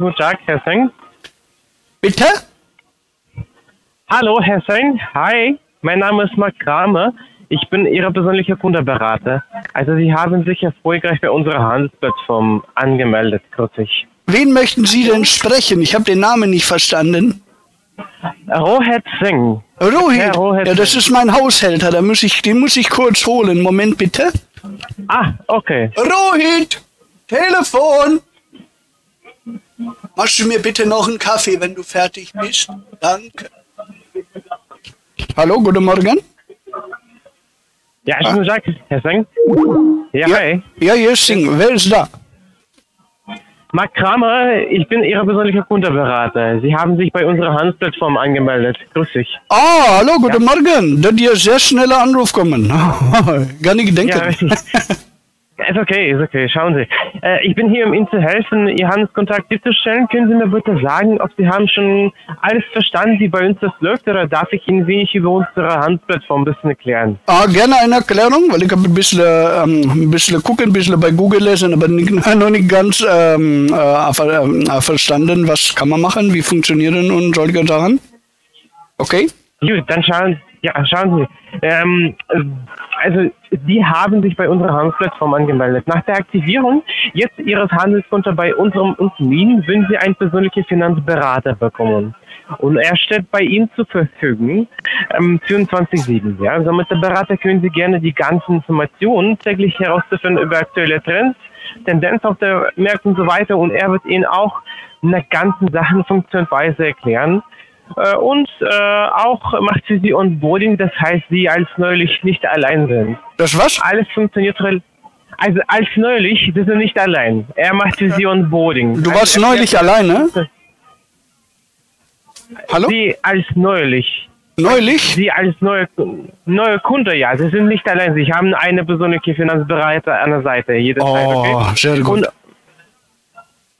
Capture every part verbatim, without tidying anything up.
Guten Tag, Herr Seng. Bitte? Hallo, Herr Seng. Hi, mein Name ist Mark Kramer. Ich bin Ihr persönlicher Kundenberater. Also Sie haben sich erfolgreich bei unserer Handelsplattform angemeldet, kürzlich. Wen möchten Sie denn sprechen? Ich habe den Namen nicht verstanden. Rohit Singh. Rohit? Rohit ja, das ist mein Haushälter. Da muss ich, den muss ich kurz holen. Moment, bitte. Ah, okay. Rohit, Telefon. Machst du mir bitte noch einen Kaffee, wenn du fertig bist? Danke. Hallo, guten Morgen. Ja, ich ah. bin Jacques Herr Seng. Ja, ja, hi. Ja, hier ist Singh. Wer ist da? Mark Kramer, ich bin Ihr persönlicher Kundenberater. Sie haben sich bei unserer Handelsplattform angemeldet. Grüß dich. Ah, hallo, guten ja. Morgen. Da hat dir sehr schneller Anruf kommen. Gar nicht denken. Ja, richtig. Ist okay, ist okay. Schauen Sie. Äh, ich bin hier, um Ihnen zu helfen, Ihr Handelskontakt sicherzustellen. Können Sie mir bitte sagen, ob Sie haben schon alles verstanden, wie bei uns das läuft, oder darf ich Ihnen wenig über unsere Handelsplattform ein bisschen erklären? Ah, gerne eine Erklärung, weil ich habe ein bisschen, ähm, ein bisschen gucken, ein bisschen bei Google lesen, aber nicht, noch nicht ganz ähm, äh, verstanden, was kann man machen, wie funktionieren und solche Sachen. Okay? Gut, dann schauen, ja, schauen Sie. Ähm, also... Die haben sich bei unserer Handelsplattform angemeldet. Nach der Aktivierung jetzt Ihres Handelskontos bei unserem Unternehmen würden Sie einen persönlichen Finanzberater bekommen. Und er steht bei Ihnen zur Verfügung ähm, vierundzwanzig sieben. Ja? Also mit dem Berater können Sie gerne die ganzen Informationen täglich herauszufinden über aktuelle Trends, Tendenz auf der Märkte und so weiter. Und er wird Ihnen auch eine ganze Sachenfunktionsweise erklären. Und äh, auch macht sie die Onboarding, das heißt, sie als neulich nicht allein sind. Das was? Alles funktioniert, also als neulich, sie sind nicht allein. Er macht für sie Onboarding. Du warst also, neulich allein, ne? Hallo? Sie als neulich. Neulich? Sie als neue, neue Kunde, ja. Sie sind nicht allein. Sie haben eine persönliche Finanzberater an der Seite. Jede oh, Zeit, okay? Sehr gut. Und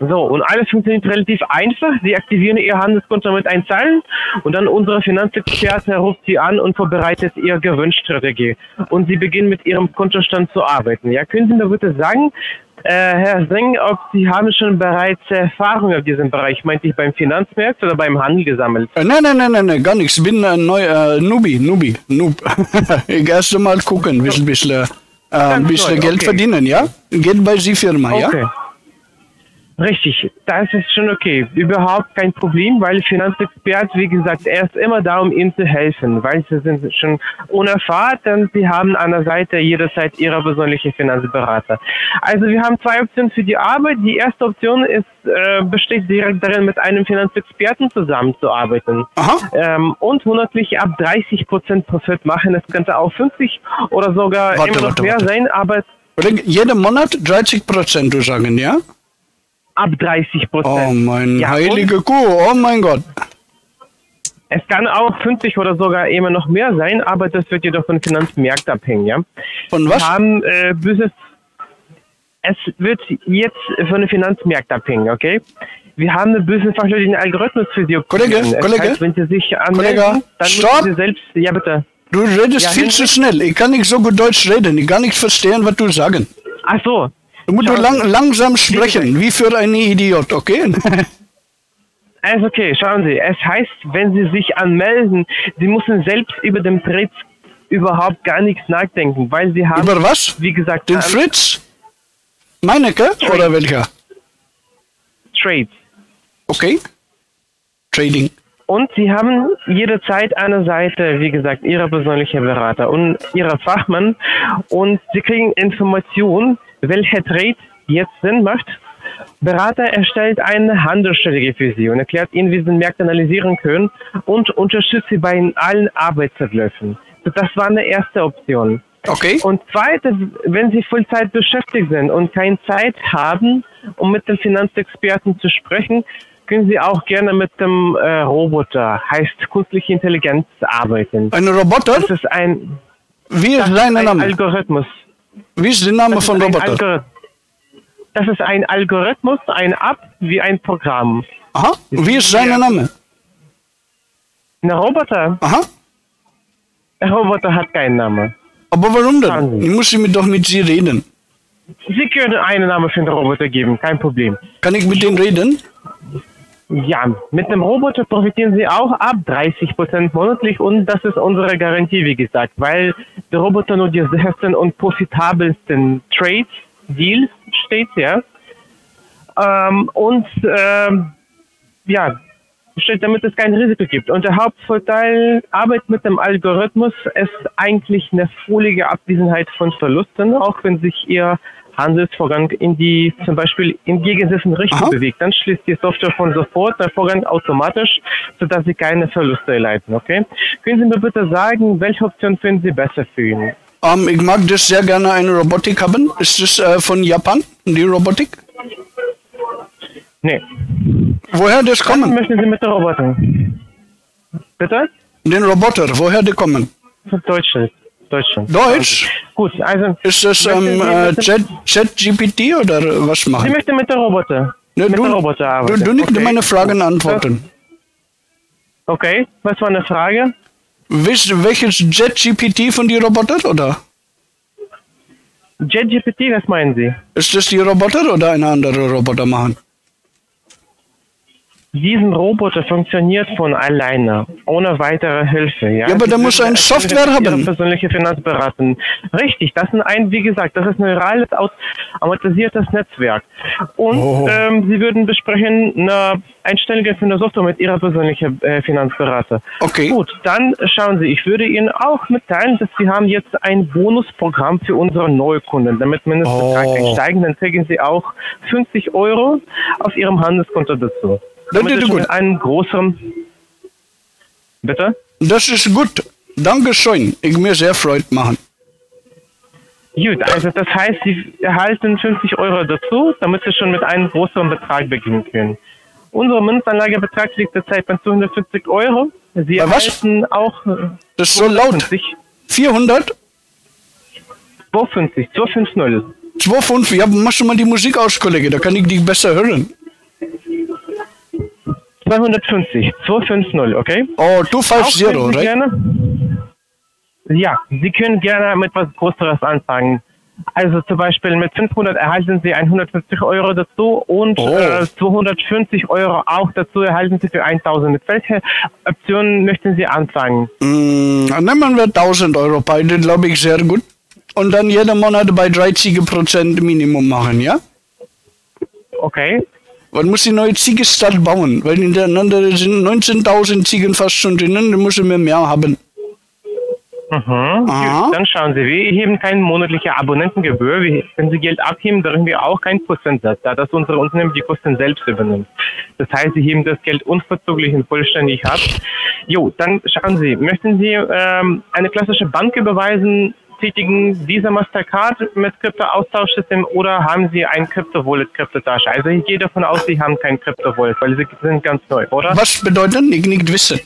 so, und alles funktioniert relativ einfach. Sie aktivieren Ihr Handelskonto mit ein Zahlen und dann unsere Finanzexperte ruft Sie an und vorbereitet Ihre Gewinnstrategie. Und Sie beginnen mit Ihrem Kontostand zu arbeiten. Ja, können Sie mir bitte sagen, äh, Herr Seng, ob Sie haben schon bereits Erfahrung auf diesem Bereich, meinte ich beim Finanzmarkt oder beim Handel gesammelt? Äh, nein, nein, nein, nein, gar nichts. Ich bin ein neuer äh, Nubi, Nubi, Nub. Erst mal gucken, ein bisschen, bisschen, äh, bisschen Geld okay. verdienen, ja? Geht bei Sie Firma, okay. ja? Richtig, das ist schon okay. Überhaupt kein Problem, weil Finanzexpert, wie gesagt, er ist immer da, um Ihnen zu helfen, weil Sie sind schon unerfahren und Sie haben an der Seite jederzeit Ihre persönliche Finanzberater. Also wir haben zwei Optionen für die Arbeit. Die erste Option ist, äh, besteht direkt darin, mit einem Finanzexperten zusammenzuarbeiten ähm, und monatlich ab dreißig Prozent Profit machen. Das könnte auch fünfzig oder sogar warte, immer noch warte, mehr warte. sein, aber... Jeden Monat dreißig Prozent, du sagen, ja? Ab dreißig Prozent. Oh mein ja, heilige Kuh, oh mein Gott. Es kann auch fünfzig oder sogar immer noch mehr sein, aber das wird jedoch von Finanzmärkten abhängen, ja. Von was? Wir haben, äh, Business, es wird jetzt von den Finanzmärkten abhängen, okay? Wir haben eine businessfachlichen Algorithmus für Sie. Kollege, Kollege, heißt, wenn Sie sich anmelden, dann stopp. Sie selbst, ja bitte. Du redest ja, viel zu schnell, ich kann nicht so gut Deutsch reden, ich kann nicht verstehen, was du sagen. Ach so. Du musst lang, langsam sprechen, wie für einen Idiot, okay? Also okay, schauen Sie, es heißt, wenn Sie sich anmelden, Sie müssen selbst über den Fritz überhaupt gar nichts nachdenken, weil Sie haben... Über was? Wie gesagt... Den Fritz? Meinecke oder welcher? Trade. Okay. Trading. Und Sie haben jederzeit an der Seite, wie gesagt, Ihre persönliche Berater und Ihre Fachmann und Sie kriegen Informationen, welcher Trade jetzt Sinn macht. Berater erstellt eine Handelsstrategie für Sie und erklärt Ihnen, wie Sie den Markt analysieren können und unterstützt Sie bei allen Arbeitsabläufen. Das war eine erste Option. Okay. Und zweitens, wenn Sie Vollzeit beschäftigt sind und keine Zeit haben, um mit dem Finanzexperten zu sprechen, können Sie auch gerne mit dem äh, Roboter, heißt künstliche Intelligenz, arbeiten. Ein Roboter? Das ist ein, Wie ist sein Name? Algorithmus. Wie ist der Name das von Roboter? Das ist ein Algorithmus, ein App, wie ein Programm. Aha. Wie ist sein Name? Ein Roboter? Aha. Der Roboter hat keinen Namen. Aber warum denn? Ich muss mit, doch mit Sie reden. Sie können einen Namen für den Roboter geben, kein Problem. Kann ich mit dem reden? Ja, mit einem Roboter profitieren Sie auch ab dreißig Prozent monatlich und das ist unsere Garantie, wie gesagt, weil der Roboter nur die ersten und profitabelsten Trades, Deals steht, ja. Ähm, und ähm, ja, steht, damit es kein Risiko gibt. Und der Hauptvorteil, Arbeit mit dem Algorithmus ist eigentlich eine völlige Abwesenheit von Verlusten, auch wenn sich Ihr Handelsvorgang in die zum Beispiel in gegensätzlichen Richtung Aha. bewegt, dann schließt die Software von sofort der Vorgang automatisch, sodass Sie keine Verluste erleiden. Okay? Können Sie mir bitte sagen, welche Option finden Sie besser für ihn? Um, ich mag das sehr gerne, eine Robotik haben. Ist das äh, von Japan, die Robotik? Nee. Woher das kommen? Was möchten Sie mit den Robotern? Bitte? Den Roboter, woher die kommen? Von Deutschland. Deutschland. Deutsch? Gut, also. Ist das ähm, äh, ChatGPT oder was machen? Sie möchte mit der Roboter. Ne, mit du, der Roboter arbeiten. Du, du nicht okay. meine Fragen antworten. Okay, was war eine Frage? Wisst, welches ChatGPT von den Robotern oder? ChatGPT, was meinen Sie? Ist das die Roboter oder eine andere Roboter machen? Diesen Roboter funktioniert von alleine, ohne weitere Hilfe. Ja, ja aber da muss ein Software haben. Persönliche Finanzberatung. Richtig, das ist ein, wie gesagt, das ist ein reales, automatisiertes Netzwerk. Und oh. ähm, Sie würden besprechen, eine Einstellung für eine Software mit Ihrer persönlichen äh, Finanzberater. Okay. Gut, dann schauen Sie, ich würde Ihnen auch mitteilen, dass Sie haben jetzt ein Bonusprogramm für unsere Neukunden. Damit Mindestbetrag oh. einsteigen, dann kriegen Sie auch fünfzig Euro auf Ihrem Handelskonto dazu. Das ist gut. Einen großen Bitte? Das ist gut. Dankeschön. Ich mir sehr Freude machen. Gut, also das heißt, Sie erhalten fünfzig Euro dazu, damit Sie schon mit einem großen Betrag beginnen können. Unser Mindestanlagebetrag liegt derzeit bei zweihundertfünfzig Euro. Sie bei erhalten was? Auch. Das ist so laut. vierhundert? zweihundertfünfzig, zweihundertfünfzig. zweihundertfünfzig, ja, mach schon mal die Musik aus, Kollege, da kann ich dich besser hören. zweihundertfünfzig, zweihundertfünfzig, okay? Oh, zweihundertfünfzig, right? Gerne, ja, Sie können gerne mit was Größeres anfangen. Also zum Beispiel mit fünfhundert erhalten Sie hundertfünfzig Euro dazu und oh. äh, zweihundertfünfzig Euro auch dazu erhalten Sie für tausend. Mit welcher Option möchten Sie anfangen? Mm, nehmen wir tausend Euro, beide, glaube ich, sehr gut. Und dann jeden Monat bei dreißig Prozent Minimum machen, ja? Okay. Man muss die neue Ziegenstadt bauen, weil hintereinander sind neunzehntausend Ziegen fast schon drinnen, da müssen wir mehr haben. Mhm. Gut, dann schauen Sie, wir heben keine monatliche Abonnentengebühr. Wir, wenn Sie Geld abheben, dürfen wir auch keinen Prozentsatz, da das unsere Unternehmen die Kosten selbst übernimmt. Das heißt, Sie heben das Geld unverzüglich und vollständig ab. Jo, dann schauen Sie, möchten Sie ähm, eine klassische Bank überweisen, tätigen diese Mastercard mit Krypto-Austauschsystem oder haben Sie ein Krypto-Wallet, Kryptotasche? Also ich gehe davon aus, Sie haben kein Krypto-Wallet, weil Sie sind ganz neu, oder? Was bedeutet ich nicht wissen?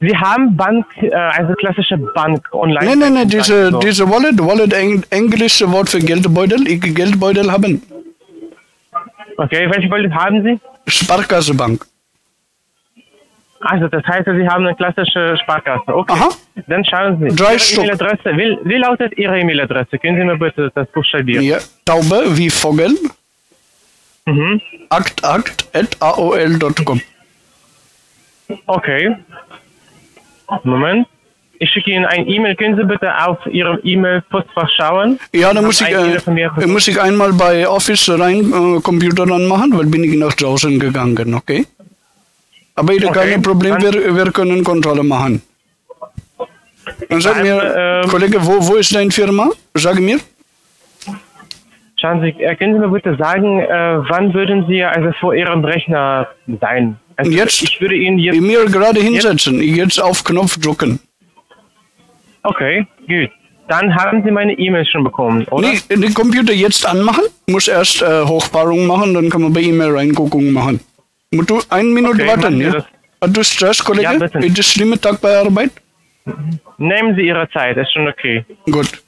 Sie haben Bank, also klassische Bank online. Nein, nein, nein, diese, so. diese Wallet, Wallet, englische Wort für Geldbeutel, ich Geldbeutel haben. Okay, welche Wallet haben Sie? Sparkasse Bank. Also, das heißt, Sie haben eine klassische Sparkasse. Okay, Aha. dann schauen Sie. Drei Ihre E-Mail-Adresse. Wie, wie lautet Ihre E-Mail-Adresse? Können Sie mir bitte das buchstabieren? Ja, Taube wie Vogel. Mhm. acht acht at aol punkt com. Okay. Moment. Ich schicke Ihnen ein E-Mail. Können Sie bitte auf Ihrem E-Mail-Postfach schauen? Ja, dann muss ich, äh, e muss ich einmal bei Office rein, äh, Computer anmachen, weil bin ich nach draußen gegangen, okay? Aber okay, kein Problem, wir, wir können Kontrolle machen. Dann sag mir, also, äh, Kollege, wo, wo ist deine Firma? Sag mir. Schauen Sie, können Sie mir bitte sagen, äh, wann würden Sie also vor Ihrem Rechner sein? Also jetzt? Ich würde Ihnen jetzt... Mir gerade hinsetzen, jetzt? jetzt auf Knopf drücken. Okay, gut. Dann haben Sie meine E-Mails schon bekommen, oder? Nee, den Computer jetzt anmachen, muss erst äh, Hochpaarung machen, dann kann man bei E-Mail reingucken machen. Musst du eine Minute okay, warten, ja? Das. Hat du Stress, Kollege? Ja, bitte. Ist das schlimme Tag bei Arbeit? Nehmen Sie Ihre Zeit, ist schon okay. Gut.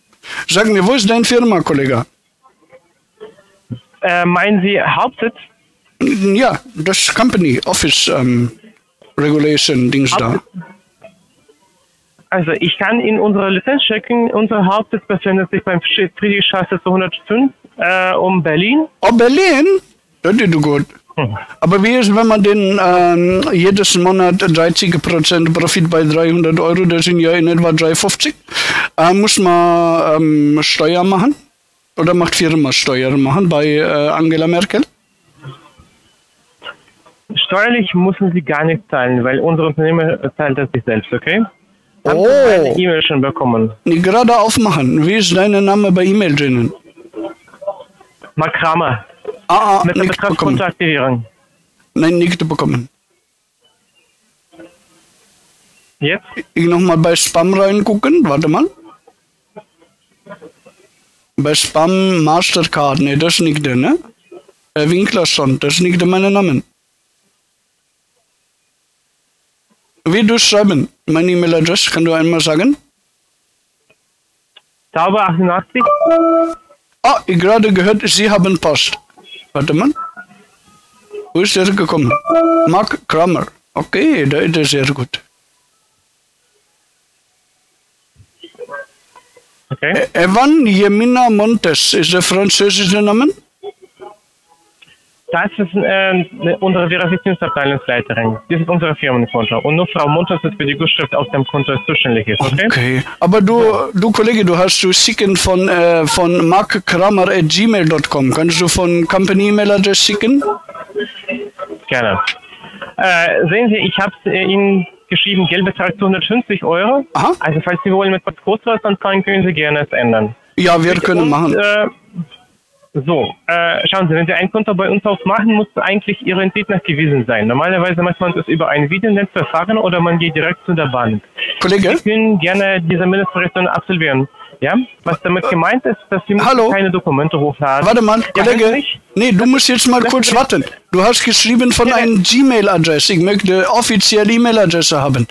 Sag mir, wo ist deine Firma, Kollege? Äh, meinen Sie Hauptsitz? Ja, das Company, Office ähm, Regulation, Dings Hauptsitz. Da. Also, ich kann Ihnen unsere Lizenz schicken. Unser Hauptsitz befindet sich beim Friedrichstraße zweihundertfünf äh, um Berlin. Oh, Berlin? Das ist gut. Aber wie ist, wenn man den ähm, jedes Monat dreißig Prozent Profit bei dreihundert Euro, das sind ja in etwa drei Euro fünfzig, äh, muss man ähm, Steuer machen? Oder macht Firma Steuer machen bei äh, Angela Merkel? Steuerlich müssen Sie gar nichts zahlen, weil unser Unternehmen zahlt das sich selbst, okay? Haben oh! eine E-Mail schon bekommen. Gerade aufmachen. Wie ist dein Name bei E-Mail drinnen? Mark Kramer. Ah, ah, mit der Betreffskontoaktivierung. Nein, nicht bekommen. Jetzt? Ich nochmal bei Spam reingucken, warte mal. Bei Spam Mastercard, ne, das ist nicht der, ne? Der Winkler stand, das ist nicht mein Name. Wie du schreiben? Meine E-Mail-Adresse, kannst du einmal sagen? Zauber achtundachtzig. Ah, ich gerade gehört, Sie haben Post. Warte mal. Wo ist der gekommen? Mark Kramer. Okay, da ist er sehr gut. Okay. Evan Yemina Montes ist der französische Name? Das ist äh, unsere Verifizierungsabteilungsleiterin. Das ist unsere Firmenkonto. Und nur Frau Montes ist für die Gutschrift auf dem Konto zuständig. Ist, okay? Okay. Aber du, du Kollege, du hast zu schicken von, äh, von markkramer at gmail punkt com. Kannst du von Company-E-Mail-Adresse schicken? Gerne. Äh, sehen Sie, ich habe äh, Ihnen geschrieben, Geldbetrag zu hundertfünfzig Euro. Aha. Also falls Sie wollen mit was Großes anfangen, können Sie gerne es ändern. Ja, wir mit können uns, machen. Äh, So, äh, schauen Sie, wenn Sie ein Konto bei uns aufmachen, muss eigentlich Ihre Entität nachgewiesen sein. Normalerweise macht man das über ein Videonetzverfahren oder man geht direkt zu der Bank. Kollege? Sie können gerne diese Mindestverrechnung absolvieren. Ja? Was damit gemeint ist, dass Sie Hallo? Keine Dokumente hochladen. Warte mal, ja, Kollege, nee, du musst jetzt mal kurz warten. Du hast geschrieben von ja, einer Gmail-Adresse. Ich möchte offizielle E-Mail-Adresse haben.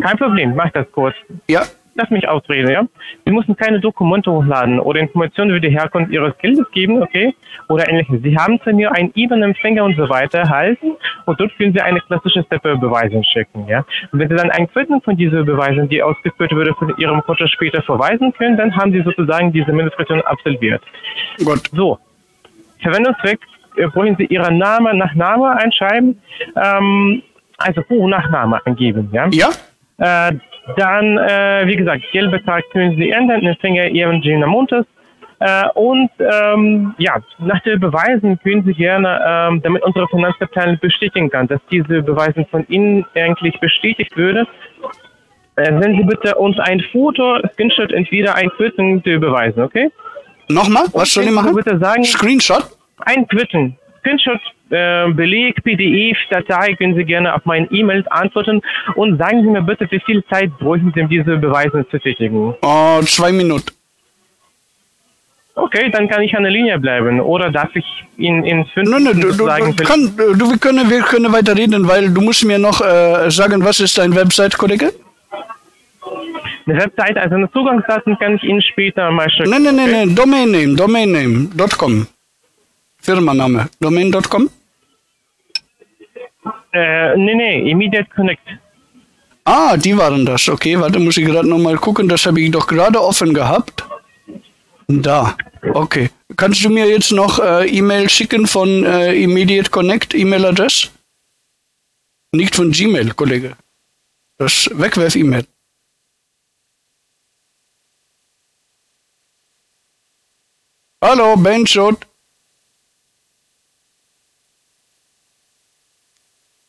Kein Problem, mach das kurz. Ja. Lass mich ausreden, ja? Sie müssen keine Dokumente hochladen oder Informationen über die Herkunft Ihres Geldes geben, okay? Oder ähnliches. Sie haben zu mir einen I B A N-Empfänger und so weiter erhalten und dort können Sie eine klassische SEPA-Überweisung schicken, ja? Und wenn Sie dann ein Viertel von dieser Überweisung, die ausgeführt würde, von Ihrem Konto später verweisen können, dann haben Sie sozusagen diese Mindestfunktion absolviert. Gut. So. Verwendungszweck, äh, wollen Sie Ihren Namen nach Name einschreiben, ähm, also Vor- und Nachname angeben, ja? Ja. Äh, Dann, äh, wie gesagt, Geldbetrag können Sie ändern, Empfänger Evan Yemina Montes. Äh, und ähm, ja, nach den Beweisen können Sie gerne, ähm, damit unsere Finanzabteilung bestätigen kann, dass diese Beweise von Ihnen eigentlich bestätigt würde, äh, senden Sie bitte uns ein Foto, Screenshot, entweder ein Quittung zu überweisen, okay? Nochmal, was soll ich machen? Bitte sagen, Screenshot? Ein Quittung. Screenshot, äh, Beleg, P D F, Datei können Sie gerne auf meinen E-Mails antworten und sagen Sie mir bitte, wie viel Zeit bräuchten Sie, um diese Beweise zu tätigen? Oh, zwei Minuten. Okay, dann kann ich an der Linie bleiben oder darf ich Ihnen in fünf Minuten nein, nein, du, sagen? Du, kann, du, wir, können, wir können weiter reden, weil du musst mir noch äh, sagen, was ist dein Website, Kollege? Eine Website, also eine Zugangsdaten kann ich Ihnen später mal schicken. Nein, nein, nein, okay? nein, Domain Name, Domain Name, .com. Firmenname, Domain punkt com? Äh, nee, nee, Immediate Connect. Ah, die waren das. Okay, warte, muss ich gerade nochmal gucken. Das habe ich doch gerade offen gehabt. Da, okay. Kannst du mir jetzt noch äh, E-Mail schicken von äh, Immediate Connect, E-Mail-Adresse? Nicht von Gmail, Kollege. Das Wegwerf-E-Mail. Hallo, Ben Schott.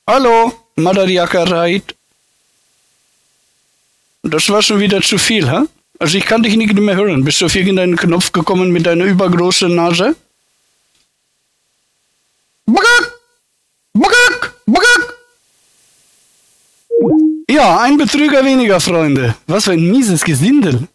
Hallo, Madariakareit. Das war schon wieder zu viel, hä? Also ich kann dich nicht mehr hören. Bist du auf irgendeinen Knopf gekommen mit deiner übergroßen Nase? Bugak! Bugak! Bugak! Ja, ein Betrüger weniger, Freunde. Was für ein mieses Gesindel.